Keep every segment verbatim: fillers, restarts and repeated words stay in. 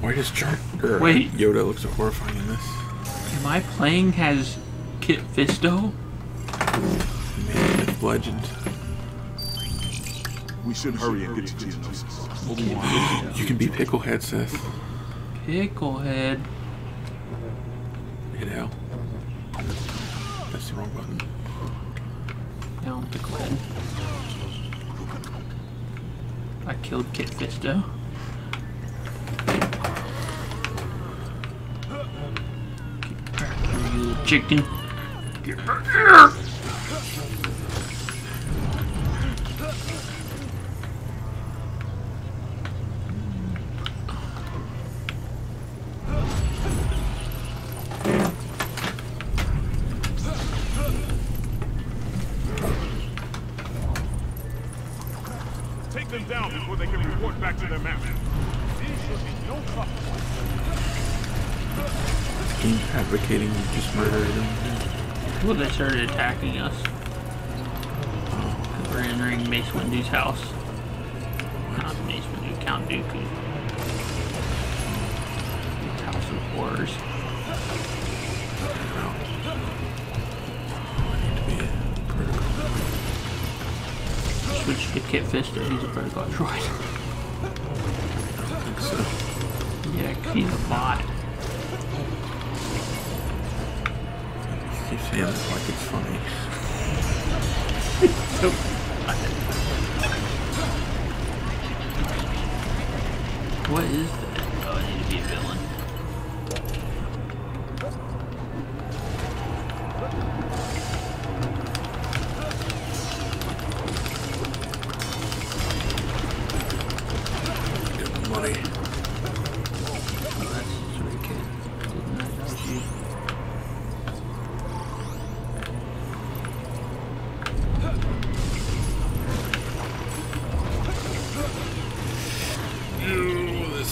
Why does Char- er, Wait. Yoda look so horrifying in this? Am I playing as Kit Fisto? Man of legend. We should hurry and get you to Jesus. You can be Pickle Head, Seth. Pickle Head. Hit L. That's the wrong button. Down, Pickle Head. I killed Kit Fisto. Get back here, you little chicken. Get back here! Advocating you just murdered them. Well, they started attacking us. We're entering Mace Windu's house. What? Not Mace Windu, Count Dooku. His house of horrors. Oh, switch to Kit Fisto, he's a vertical droid. I think so. Yeah, cause he's a bot. You say that like it's funny. Nope. What is that? Oh, I need to be a villain.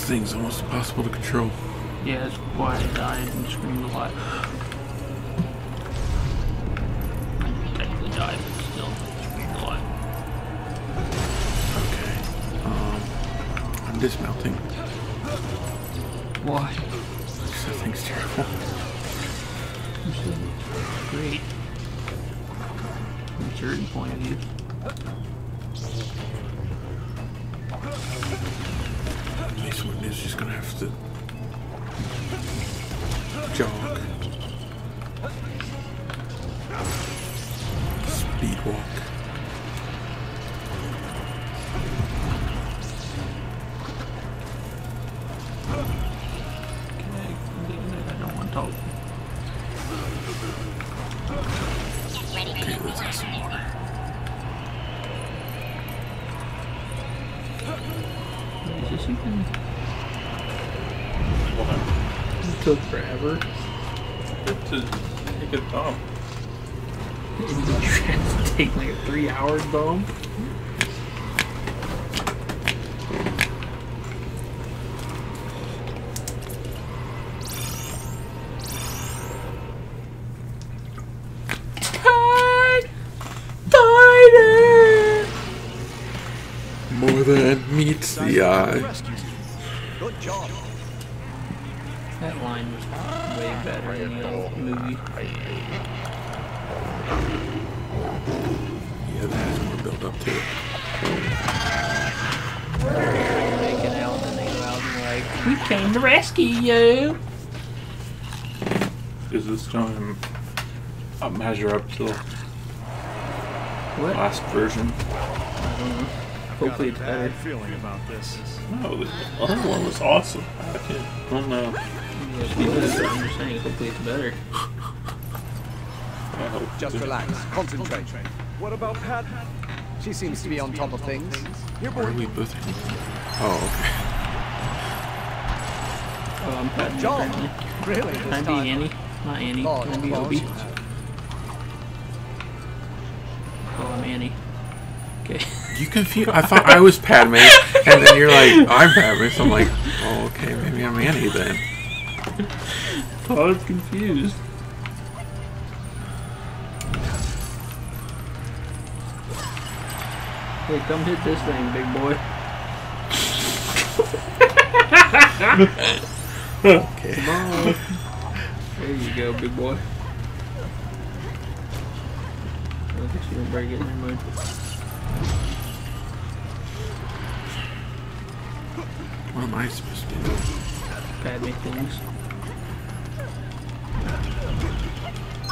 Thing's almost impossible to control. Yeah, it's quiet. I died and screamed a lot. I technically died, but still screamed a lot. Okay. Um, I'm dismounting. Why? Because that thing's terrible. This is great. From a certain point of view. Is just gonna have to jog, speed walk. I don't want to talk. Okay, let's have some water. Is this even? Took forever. It took to take a dump. It took take like a three hour dump. More than meets the eye. Good job. That line was way better in the old movie. Yeah, that has more built up to it. They're making out and then they go out and like, we came to rescue you! Is this time a measure up to the what? Last version? I don't know. Hopefully it's better. Feeling about this. No, the other one was awesome. I can't, I don't know. I'm just saying, hopefully it's better. Just relax. Concentrate. What about Pat? She seems to be on top of things. Where are we both? Oh, okay. Oh, I'm Pat. John! Really? Can I be Annie? Not Annie. Can I be Obi? Oh, I'm Annie. Okay. You confused? I thought I was Padme, and then you're like, I'm Padme, so I'm like, oh, okay, maybe I'm Annie then. I was confused. Hey, come hit this thing, big boy. Okay. Come on. There you go, big boy. I don't think she gonna break it anymore. What am I supposed to do? Padme things.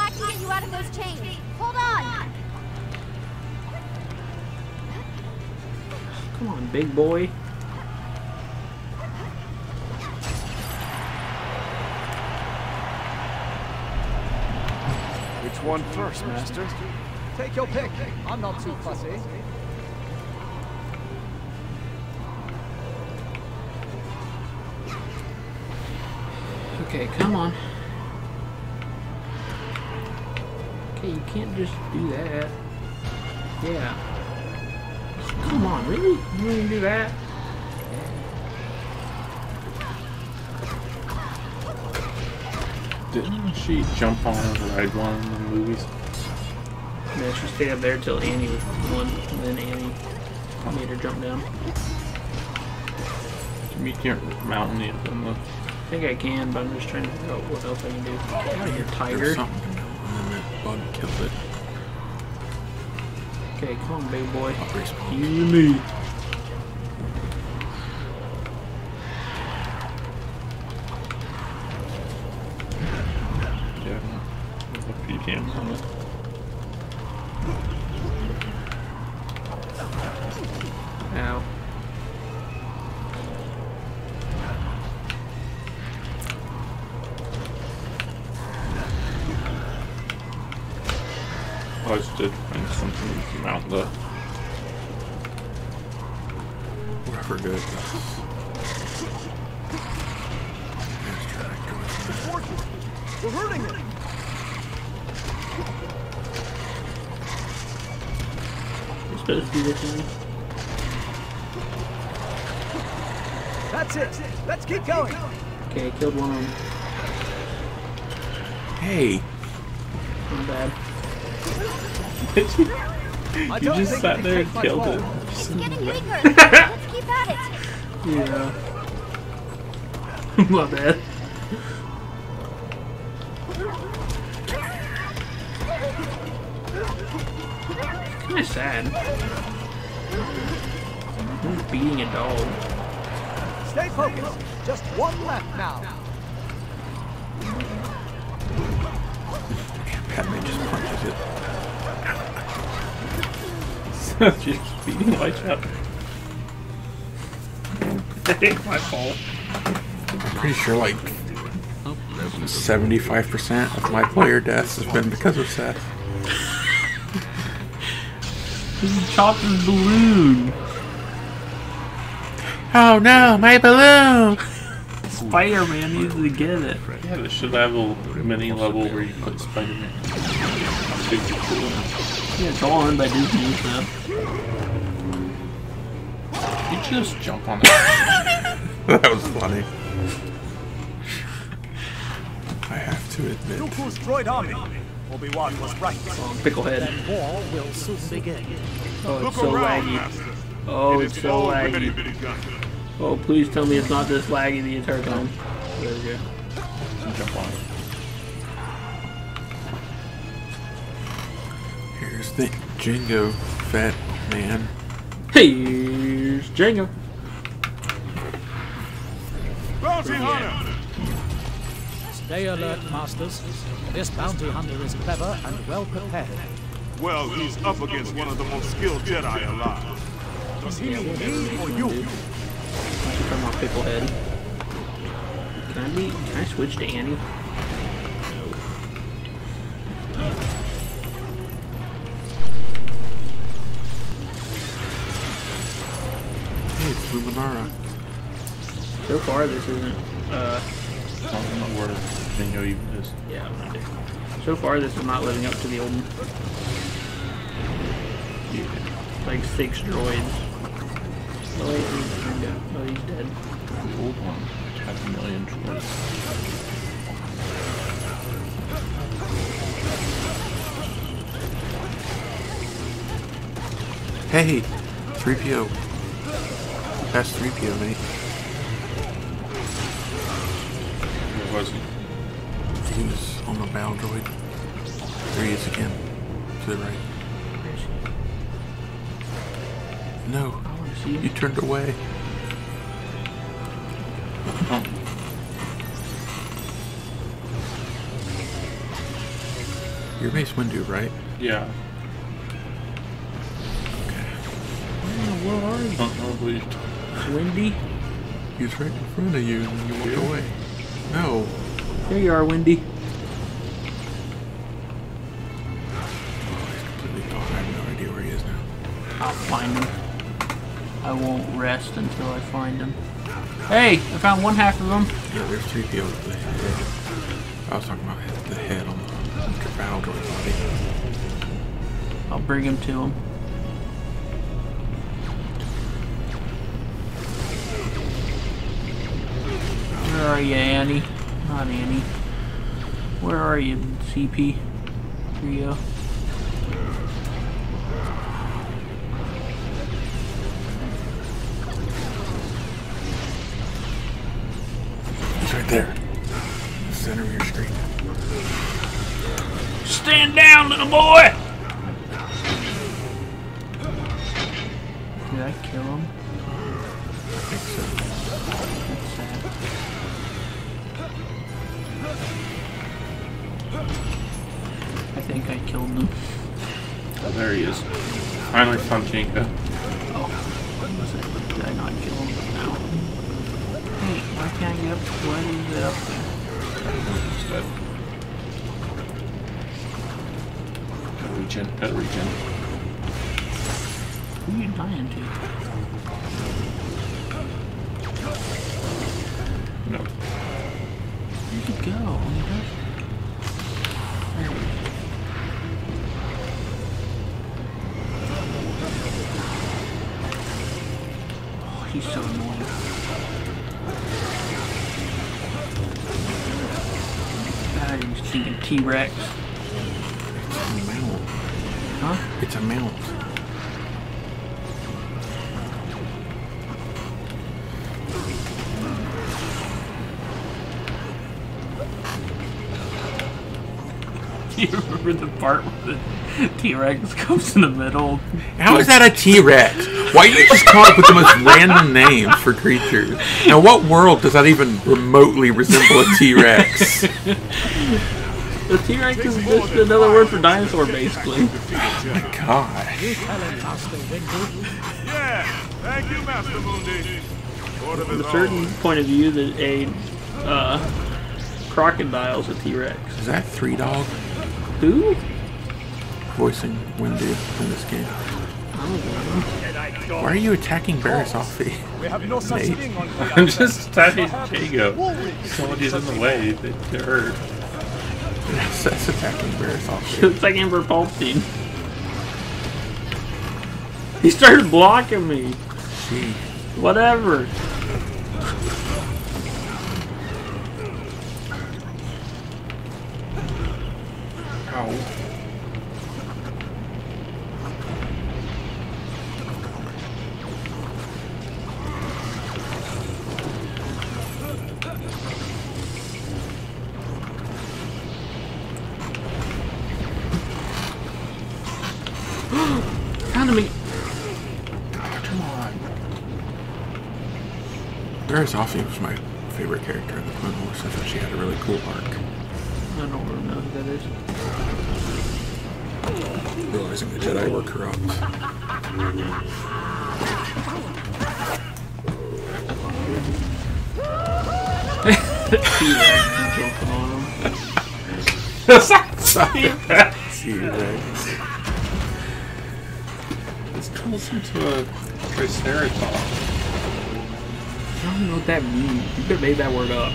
I can get you out of those chains. Hold on. Come on, big boy. Which one first, master? Take your pick. I'm not too fussy. Okay, come on. Okay, you can't just do that. Yeah. Come on, really? You wouldn't do that? Didn't she jump on and ride one in the movies? Yeah, she stayed up there till Annie was one, and then Annie made her jump down. You can't mount any of them, though. I think I can, but I'm just trying to figure out what else I can do. Get out of here, tiger. There's something going on. That bug killed it. Okay, come on, big boy. You and me. Yeah, if you can. Ow. I just did find something you can mount the... whatever good. We're hurting it! You're supposed to do this one. That's it! Let's keep going! Okay, I killed one of them. Hey! Not bad. Did you? You just sat there and killed it. It's getting weaker. Let's keep at it. Yeah. My bad. Kind of sad. Who's beating a dog? Stay focused. Just one left now. Padme just punches it. She's beating my chap. That ain't my fault. I'm pretty sure like seventy-five percent of my player deaths has been because of Seth. This is Chopper's balloon. Oh no, my balloon! Spider-Man needs to get it. Yeah, they should have a mini level where you put Spider-Man. Yeah, it's all owned by Disney now. You just jump on that. That was funny. I have to admit. Dooku's droid army. Obi-Wan was right. Oh, Pickle Head. Oh, it's so laggy. Oh, it's so laggy. Oh, please tell me it's not this laggy the entire time. There we go. Jump on it. Here's the Jango fat man. Here's Jango. Bounty hunter. Stay alert, masters. This bounty hunter is clever and well prepared. Well, he's up against one of the most skilled Jedi alive. Does he need me or you? I should come off Pickle Head. Can I be, can I switch to Annie? Luminara. So far, this isn't. Uh, I don't know where Jango even is. Yeah, I'm not there. So far, this is not living up to the old. Yeah. Like six droids. Oh, wait, he's dead. Oh, he's dead. The old one has a million droids. Hey, three P O. That's three P O, mate. was he? He was on the bow droid. There he is again. To the right. Where is he? No. I want to see him. You turned away. You're Mace Windu, right? Yeah. Okay. Where are you? Uh-oh, Windy? He was right in front of you and you walked yeah. away. No. There you are, Windy. Oh, he's completely gone. I have no idea where he is now. I'll find him. I won't rest until I find him. Hey! I found one half of him. Yeah, there's three P O with the head. I was talking about the head on the battle droid body. I'll bring him to him. Where are you, Annie? Not Annie. Where are you, C P? three O. He's right there. In the center of your screen. Stand down, little boy! Did I kill him? I think so. That's sad. I think I killed him. Oh, there he is. Finally found Jango. Oh, what was it? Did I not kill him? No. Hey, why can't I get up? Why is it up there? I don't know. Regen, better regen. Who are you dying to? No. Where'd you go? Oh, he's so annoying. I'm just thinking T-Rex. Huh? It's a mount. Do you remember the part where the T-Rex comes in the middle? How is that a T-Rex? Why do you just come up with the most random names for creatures? Now, what world does that even remotely resemble a T-Rex? The T-Rex is just another word for dinosaur, basically. Oh my god. From a certain point of view, that a uh, crocodile's a T-Rex. Is that Three Dog? Who? Voicing Windu in this game. Why are you attacking Barisafi? We have no such thing on the I'm just attacking Jango. Somebody's in the way. They're hurt. That's, that's attacking Barisafi. It's like Emperor Palpatine. He started blocking me. Gee. Whatever. Ow. Barisafi was my favorite character in the Clone Wars. I thought she had a really cool arc. I don't know who that is. Realizing the Jedi were corrupt. This turns into a Triceratops. I don't know what that means. You could have made that word up.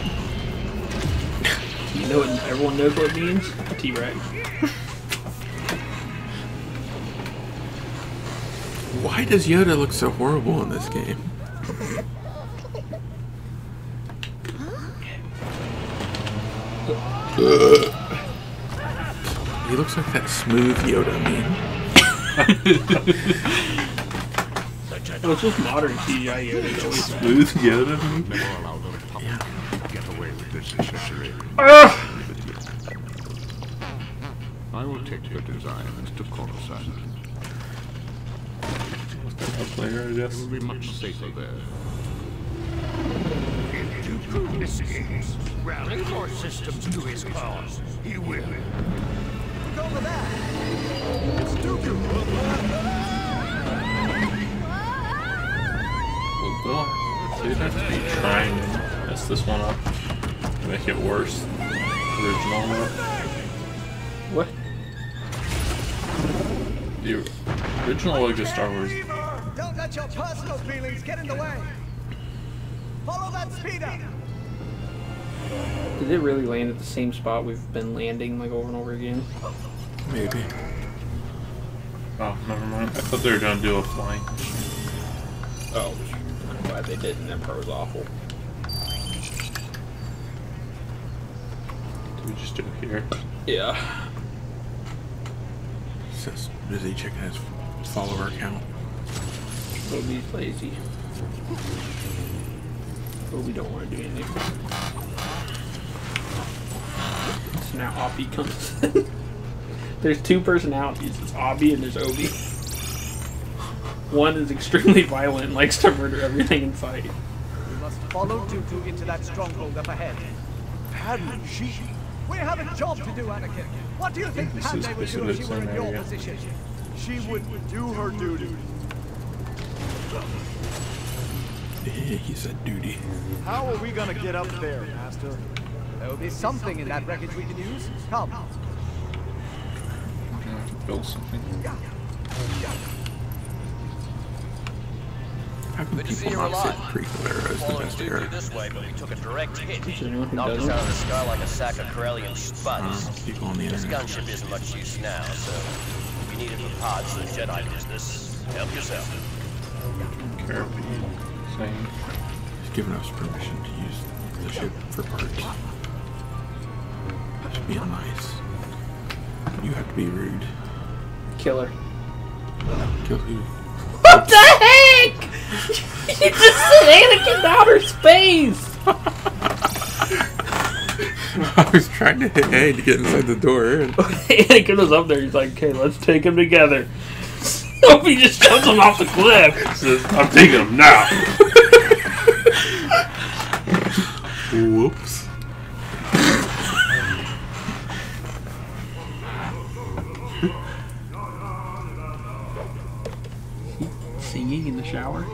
You know what, everyone knows what it means? T-Rex. Why does Yoda look so horrible in this game? He looks like that smooth Yoda meme. Well, it's just modern C G I Yoda. Smooth Yoda? Yeah. Ah! I will take your designs to Coruscant. Player, I guess. It will be much safer there. If Dooku escapes, rally core systems to his cause. He will. Go for that! It's Dooku! Well, so you'd have to be trying to mess this one up to make it worse than the original one. What? The original Lego Star Wars. Don't let your personal feelings get in the way. Follow that speeder. Did it really land at the same spot we've been landing like over and over again? Maybe. Oh, never mind. I thought they were gonna do a flying. Oh, I'm glad they didn't. That part was awful. Did we just do it here? Yeah. Says busy checking his follower count. Obi's lazy. Obi don't want to do anything. So now Obi comes in. There's two personalities. It's Obi and there's Obi. One is extremely violent and likes to murder everything in sight. We must follow Dooku into that stronghold up ahead. Padme, she... We have a job to do, Anakin. What do you think Padme would do if she were in your position? She would do her duty. He said duty. How are we gonna get up there, Master? There'll be something in that wreckage we can use. Come. We're gonna have to build something. How come the people not sit prequel era as the best era? This way, but we took a direct hit. Knocked us out of the sky like a sack of Corellian spuds. Uh, people on the internet. This gunship isn't much use now, so we need it for pods and Jedi business. Help yourself. Careful. Thing. He's given us permission to use the ship for parts. That's being nice. You have to be rude. Killer. Kill who? What the heck? You just said Anakin's outer space! I was trying to hit A to get inside the door. Anakin was up there. He's like, okay, let's take him together. Obi just shoves him off the cliff. Says, I'm taking him now. Whoops. Singing in the shower? That's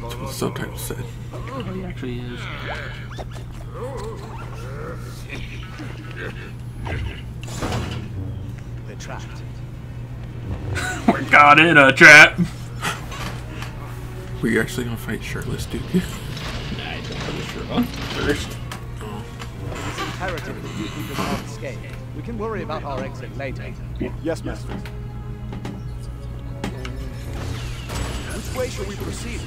what the subtitle said. Oh, he actually is. They're trapped. We're caught in a trap. We're actually gonna fight shirtless, dude. Nah, I don't put a shirt on first. Oh. It's imperative that Dooku does not escape. We can worry about our exit later. Yes, Master. Which way shall we proceed?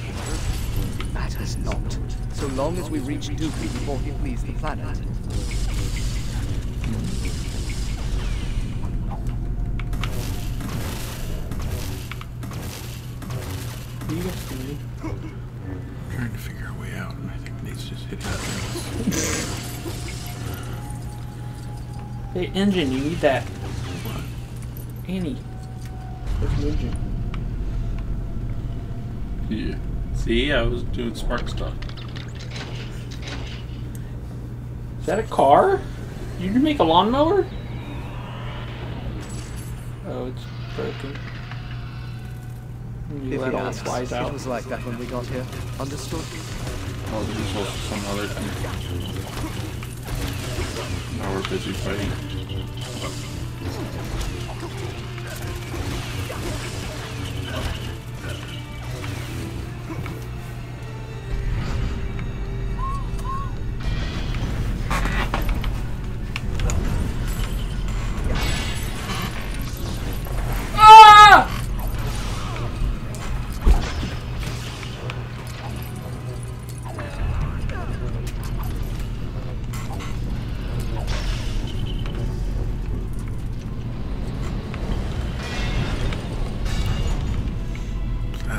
It matters not, so long as we reach Dooku before he leaves the planet. You guys doing? I'm trying to figure a way out, and I think Nate's just hitting the Hey, engine, you need that. What? Annie. There's an engine. Yeah. See, I was doing spark stuff. Is that a car? Did you make a lawnmower? Oh, it's broken. You let all the flies out. It was like that when we got here. Understood? Oh, this is also some other thing. Now we're busy fighting. I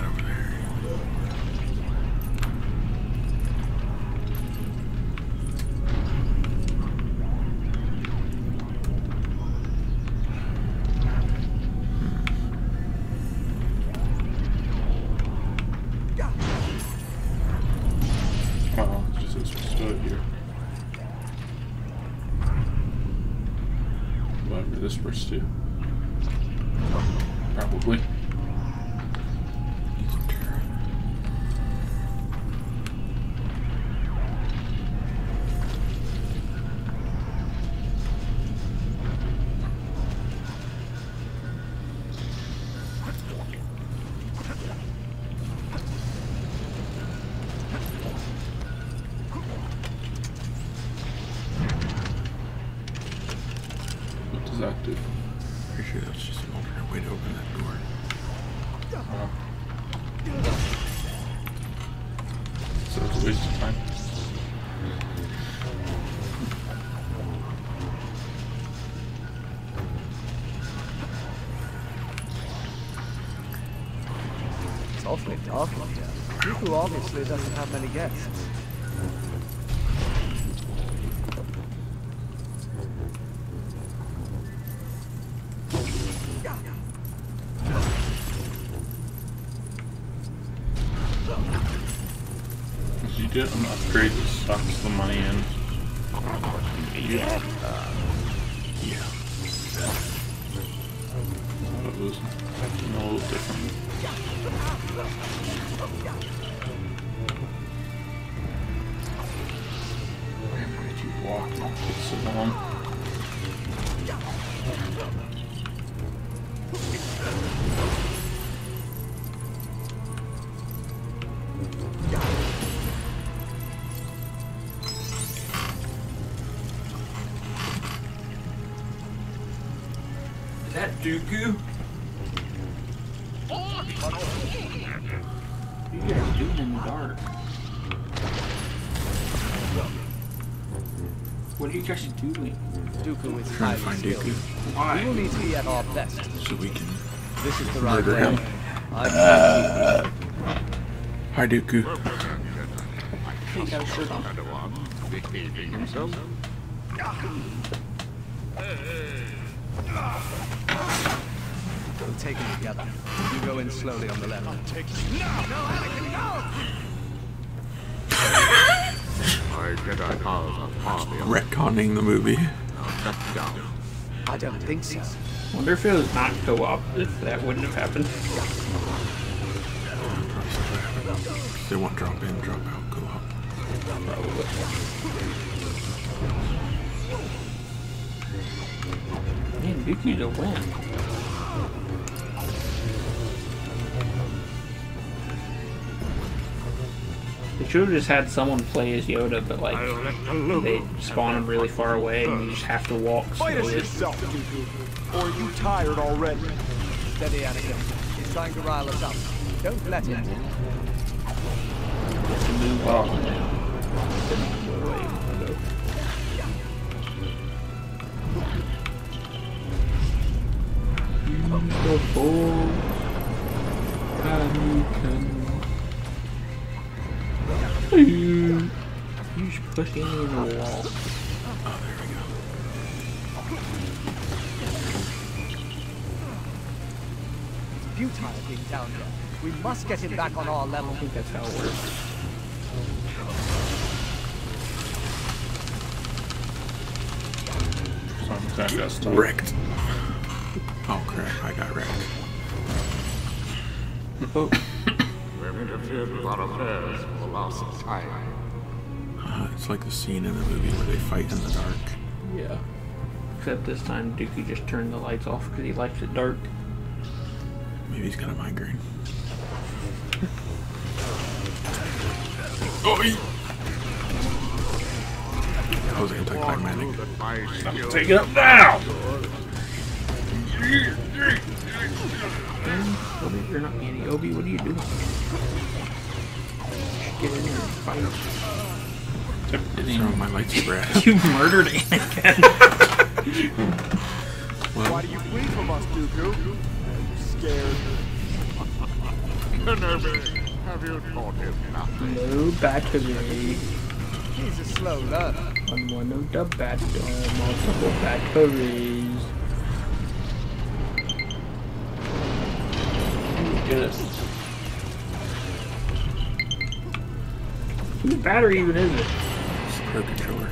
remember this verse too. Probably. Obviously doesn't have many guests. As you do, I'm not afraid this sucks the money in. Yeah. Uh, yeah. I thought it was a little different. Walk, not get so long. Is that Dooku? You guys are doing in the dark. What are you guys doing? Dooku is trying to find Dooku. Why? We will need to be at our best. So we can. This is the right way. Him. Uh, hi, Dooku. We'll take him together. You go in slowly on the left. No, no, Anakin, no! Retconning the movie. I don't think so. Wonder if it was not co-op, if that wouldn't have happened. They won't drop in, drop out, co-op. Probably. Man, we need to win. They should have just had someone play as Yoda, but like they spawn him really far away, and you just have to walk slowly. Fight us yourself, Dooku. Or are you tired already? Steady, Anakin. He's trying to rile us up. Don't let him. Let's move on. Beautiful. Anakin. You should push him in the wall. Oh, there we go. It's futile being down here. We must get him back on our level. I think that's how it works. Sometimes I got stuck. Wrecked. Oh crap, I got wrecked. Oh. Uh, it's like the scene in the movie where they fight in the dark. Yeah. Except this time Dooku just turned the lights off because he likes it dark. Maybe he's got a migraine. Oi! That was anticlimactic. Take it up now! Obi, you're not Annie. Obi, what are you doing? Get in here and fight him. Getting on my lightsaber. You murdered Anakin. Well, why do you flee from us, Dooku? Are you scared? Kenobi, have you taught him nothing? No battery. He's a slow learner. On one of the bat, uh, multiple batteries. Good. Whose battery even is it? It's the pro controller.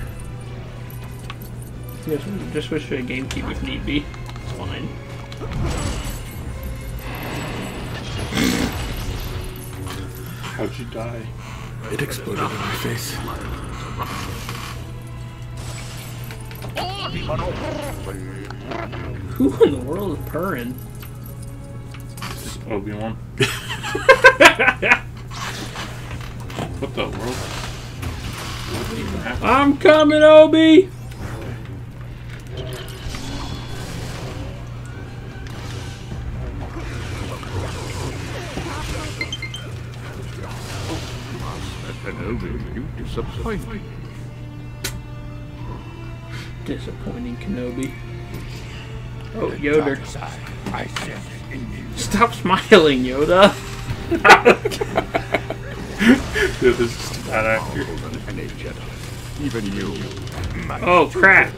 Yes, just switch to a GameCube if need be. It's fine. How'd you die? It exploded in my face. Who in the world is purring? This is Obi-Wan. What the world? What even happened? I'm coming, Obi! Disappointing. Disappointing Kenobi. Oh, Yoda. Stop smiling, Yoda. Dude, this is just bad actor. Even you. Oh, crap.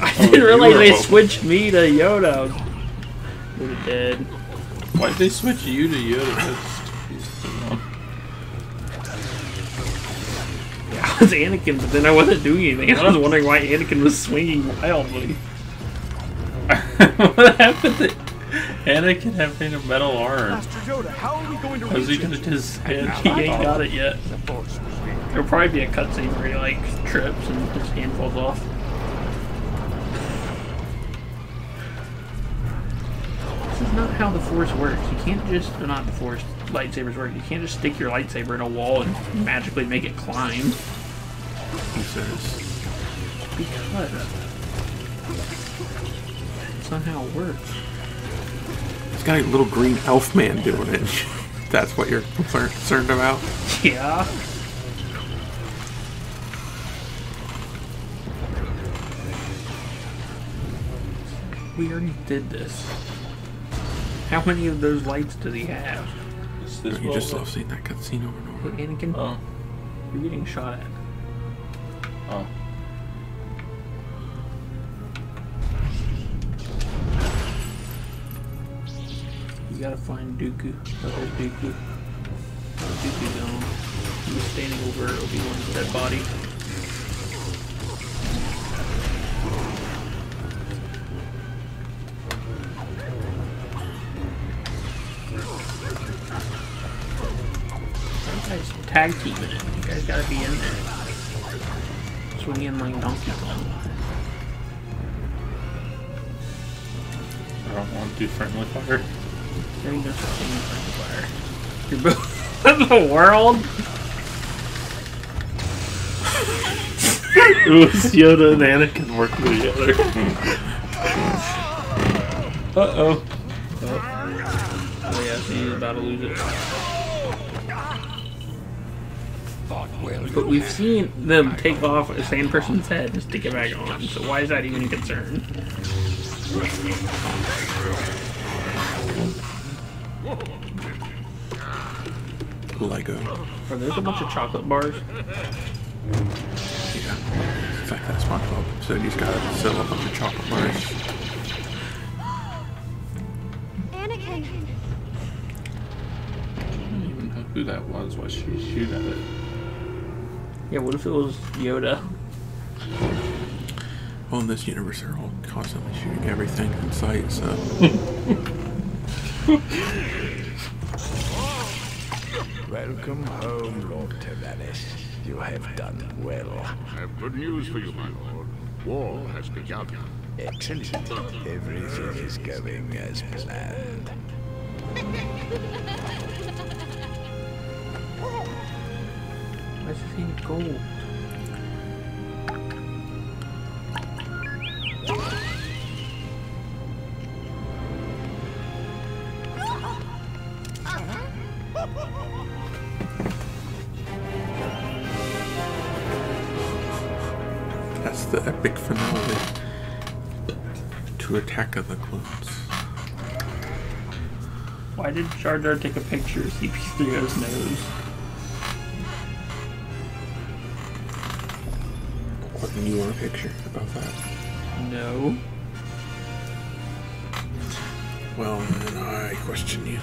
I didn't realize they switched me to Yoda. We're dead. Why'd they switch you to Yoda? I was Anakin, but then I wasn't doing anything. I was wondering why Anakin was swinging wildly. What happened to Anakin having a metal arm? How's he gonna just... He ain't got it yet. There'll probably be a cutscene where he, like, trips and his hand falls off. This is not how the Force works. You can't just... Well, not the Force. Lightsabers work. You can't just stick your lightsaber in a wall and magically make it climb. Because that's not how it works. It's got a little green elf man doing it. That's what you're concerned about? Yeah. We already did this. How many of those lights does he have? Is this you just love seeing that cutscene over and over. Look, Anakin, oh. You're getting shot at. Oh. You gotta find Dooku. Oh, there's Dooku. Oh, Dooku's on. He was standing over Obi-Wan's dead body. Tag team in it. You guys gotta be in there. Swing in like Donkey Kong. I don't want to do friendly fire. There you go, friendly fire. You're both in the world? It was Yoda and Anakin working together. Uh-oh. Oh. Oh yeah, so he's about to lose it. But we've seen them take off a sand person's head and stick it back on, so why is that even a concern? Lego. Are there a bunch of chocolate bars? Yeah. In fact, that's SpongeBob. So he's got to sell a bunch of chocolate bars. Anakin! I don't even know who that was. Why should she shoot at it? Yeah, what if it was Yoda? Well, in this universe, they're all constantly shooting everything in sight, so... Welcome home, Lord Tavares. You have done well. I have good news for you, my lord. War has begun. Excellent. Everything is going as planned. Why is this ain't gold? That's the epic finale to Attack of the Clones. Why did Jar Jar take a picture of C P three's nose? You want a picture about that? No. Well, then I question you.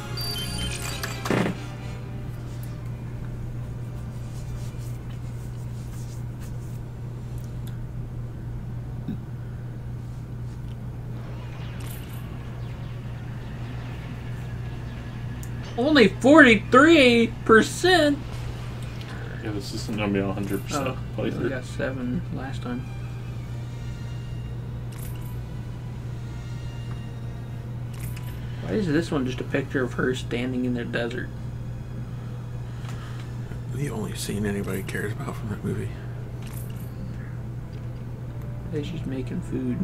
Only forty-three percent? Yeah, this isn't going to be a one hundred percent oh, playthrough. We got seven last time. Why is this one just a picture of her standing in the desert? The only scene anybody cares about from that movie. They're just making food.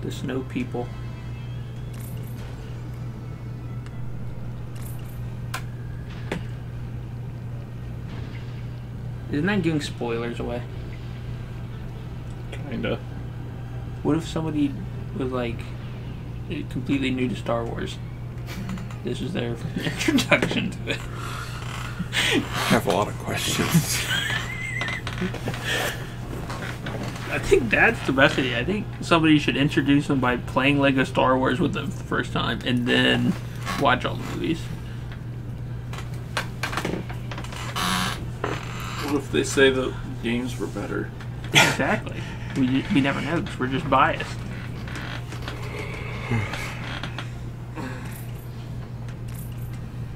The snow people. Isn't that giving spoilers away? Kinda. What if somebody was like completely new to Star Wars? This is their introduction to it. I have a lot of questions. I think that's the best idea. I think somebody should introduce them by playing Lego Star Wars with them for the first time and then watch all the movies. What if they say the games were better? Exactly. We, we never know because we're just biased.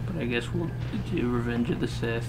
But I guess we'll do Revenge of the Sith.